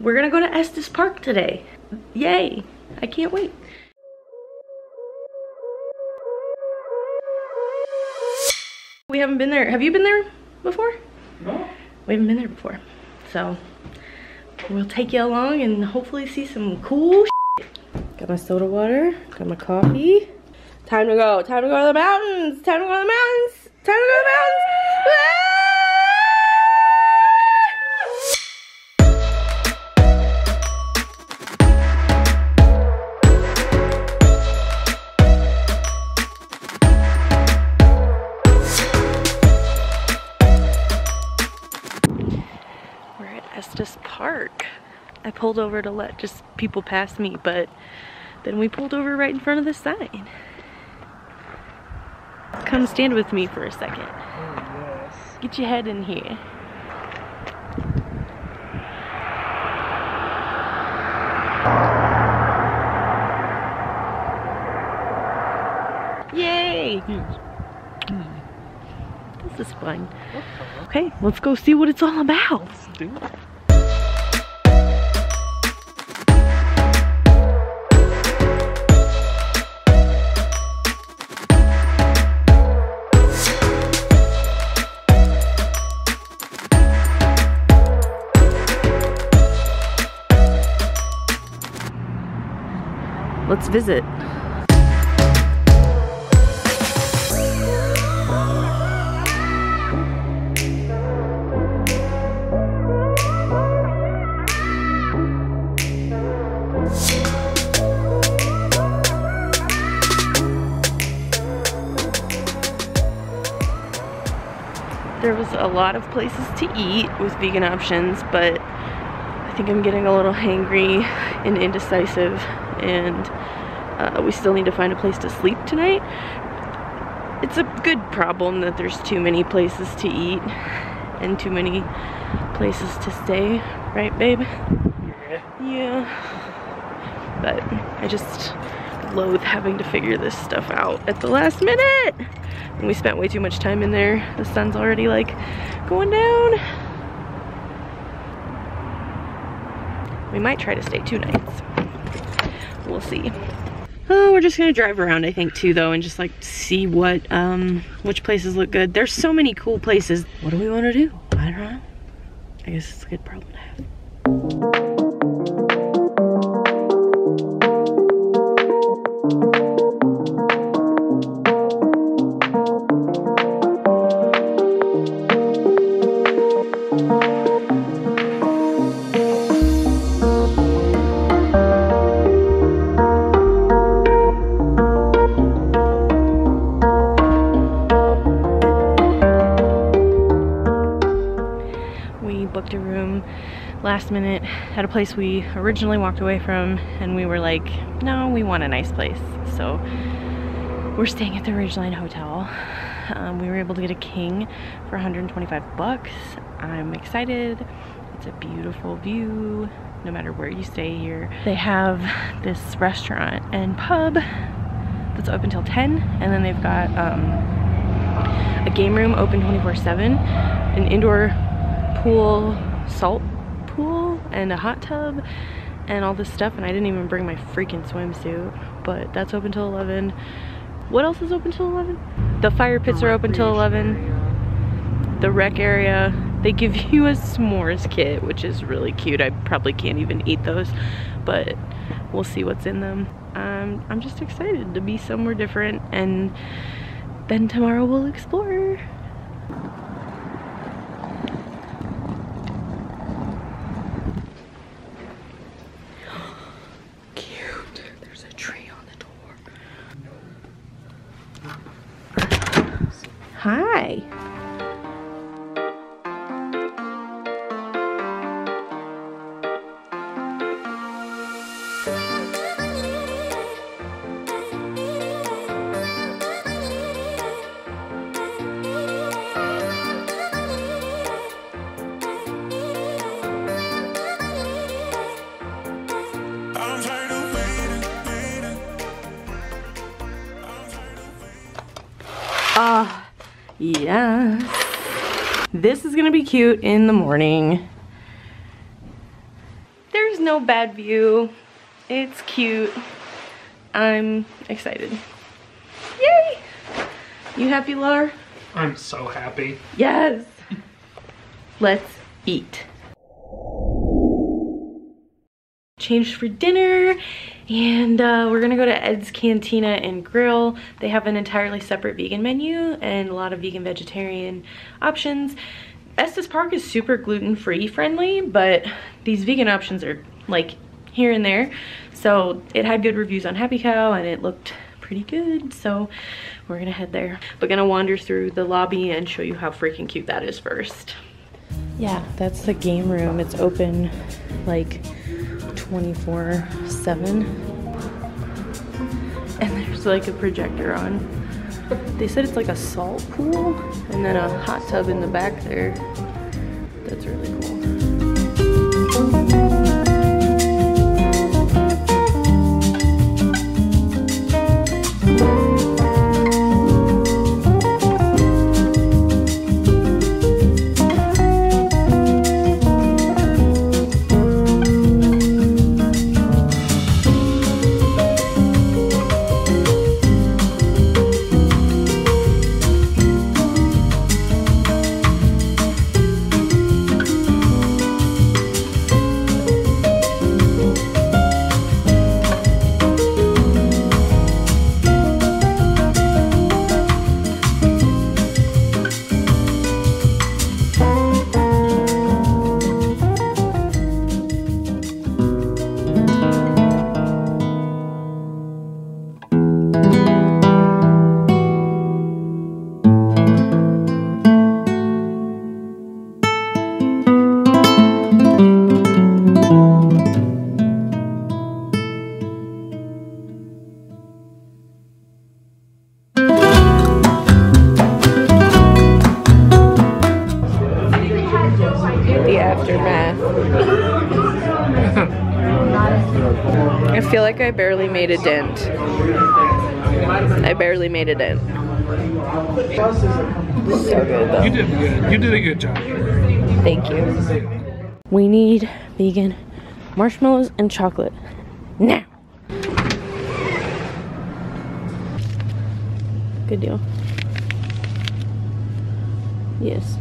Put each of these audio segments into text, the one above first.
We're gonna go to Estes Park today. Yay, I can't wait. We haven't been there. Have you been there before? No. We haven't been there before. So we'll take you along and hopefully see some cool shit. Got my soda water, got my coffee. Time to go to the mountains, time to go to the mountains, time to go to the mountains. Ah! Estes Park. I pulled over to let just people pass me, but then we pulled over right in front of the sign. Come stand with me for a second. Oh, yes. Get your head in here. Yay! This is fun. Okay, let's go see what it's all about. Let's do it. Let's visit. There was a lot of places to eat with vegan options, but I think I'm getting a little hangry and indecisive, and we still need to find a place to sleep tonight. It's a good problem that there's too many places to eat and too many places to stay, right babe? Yeah. Yeah. But I just loathe having to figure this stuff out at the last minute. And we spent way too much time in there. The sun's already like going down. We might try to stay 2 nights. We'll see. Oh, we're just gonna drive around, I think, too, though, and just like see what which places look good. There's so many cool places. What do we want to do? I don't know. I guess it's a good problem to have. Booked a room last minute at a place we originally walked away from, and we were like, no, we want a nice place, so we're staying at the Ridgeline Hotel. We were able to get a king for 125 bucks. I'm excited. It's a beautiful view no matter where you stay here. They have this restaurant and pub that's open till 10, and then they've got a game room open 24/7, an indoor pool, salt pool, and a hot tub and all this stuff. And I didn't even bring my freaking swimsuit, but that's open till 11. What else is open till 11? The fire pits are open till 11. Area. The rec area. They give you a s'mores kit, which is really cute. I probably can't even eat those, but we'll see what's in them. I'm just excited to be somewhere different, and then tomorrow we'll explore. Hi. Yes. This is gonna be cute in the morning. no bad view. It's cute. I'm excited. Yay! You happy, Laura? I'm so happy. Yes! Let's eat. Changed for dinner, and we're gonna go to Ed's Cantina and Grill. They have an entirely separate vegan menu and a lot of vegan vegetarian options. Estes Park is super gluten-free friendly, but these vegan options are like here and there. So it had good reviews on Happy Cow and it looked pretty good, so we're gonna head there. We're gonna wander through the lobby and show you how freaking cute that is first. Yeah, that's the game room. It's open like 24/7, and there's like a projector on. They said it's like a salt pool and then a hot tub in the back there. That's really cool. I feel like I barely made a dent. I barely made a dent. So good though. You did good. You did a good job. Thank you. We need vegan marshmallows and chocolate now. Good deal. Yes.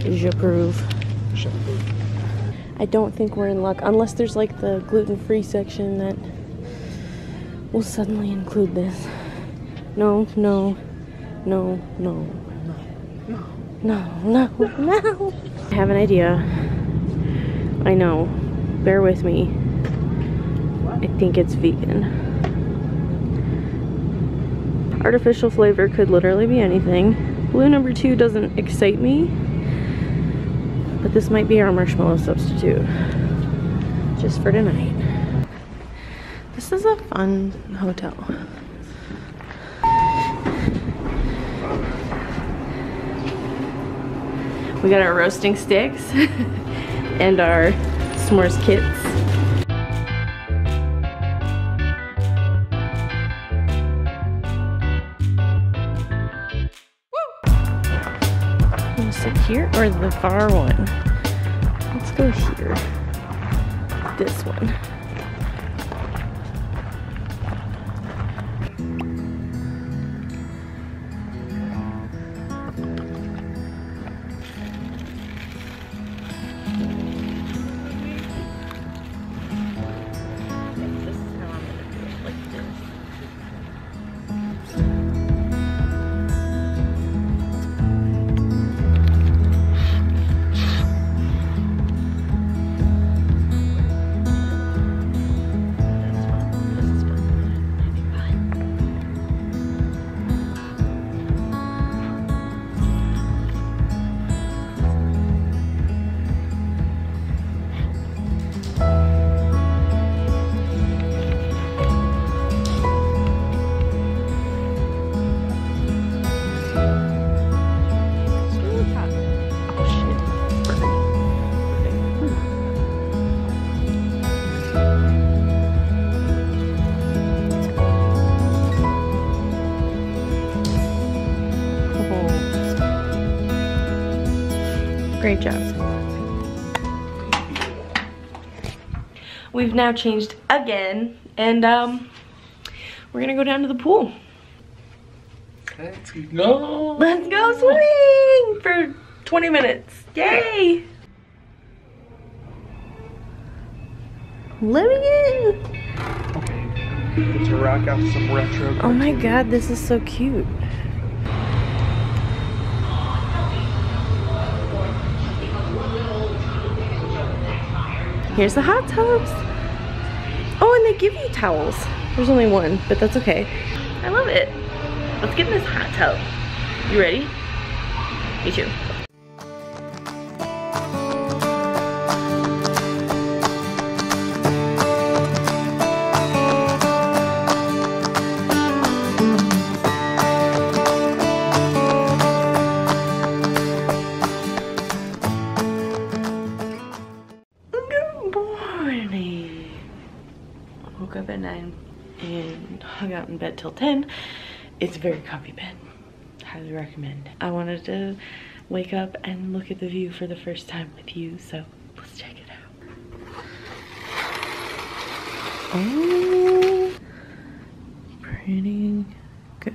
J'approve. I don't think we're in luck, unless there's like the gluten-free section that will suddenly include this. No, no, no, no, no, no, no, no. I have an idea. I know. Bear with me. I think it's vegan. Artificial flavor could literally be anything. Blue number 2 doesn't excite me. But this might be our marshmallow substitute, just for tonight. This is a fun hotel. We got our roasting sticks and our s'mores kits. Here or the far one? Let's go here. This one. Great job. We've now changed again, and we're gonna go down to the pool. Let's go. Let's go swimming for 20 minutes. Yay! Let me in. Okay, let's rock out some retro. Oh my god, this is so cute. Here's the hot tubs. Oh, and they give you towels. There's only one, but that's okay. I love it. Let's get in this hot tub. You ready? Me too. Woke up at 9 and hung out in bed till 10. It's a very comfy bed. Highly recommend. I wanted to wake up and look at the view for the first time with you, so let's check it out. Oh, pretty good.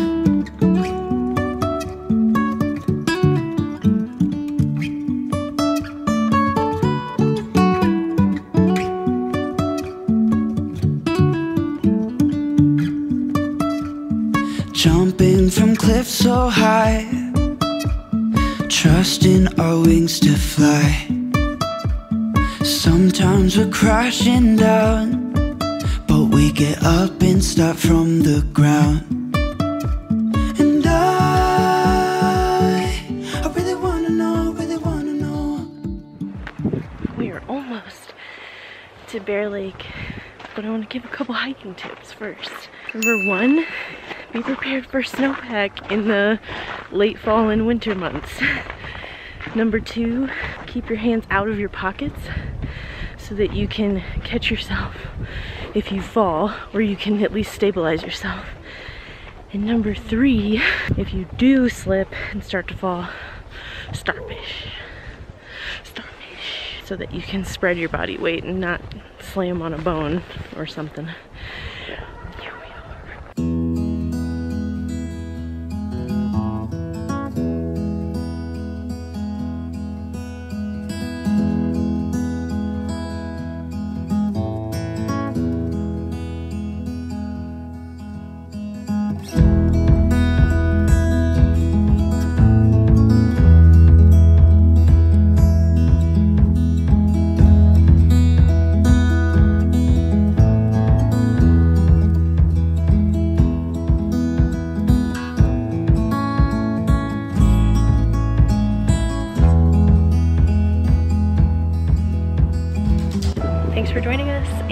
jumping from cliffs so high, trusting our wings to fly. Sometimes we're crashing down, but we get up and start from the ground. And I really wanna know, really wanna know. We are almost to Bear Lake, but I wanna give a couple hiking tips first. Number one, be prepared for snowpack in the late fall and winter months. Number two, keep your hands out of your pockets so that you can catch yourself if you fall, or you can at least stabilize yourself. And number three, if you do slip and start to fall, starfish, so that you can spread your body weight and not slam on a bone or something.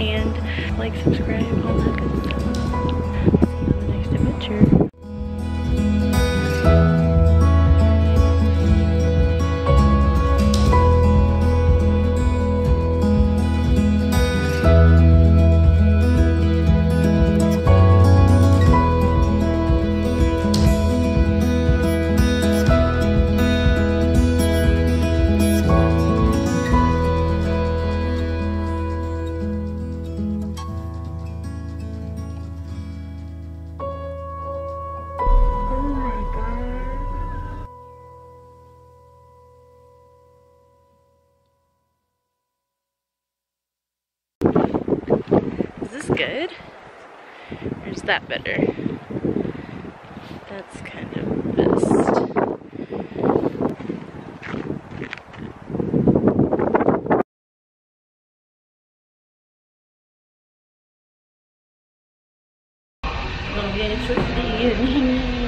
and like, subscribe, all that good stuff. See you on the next adventure. Is this good? Or is that better? That's kind of best. I'm gonna get a trophy.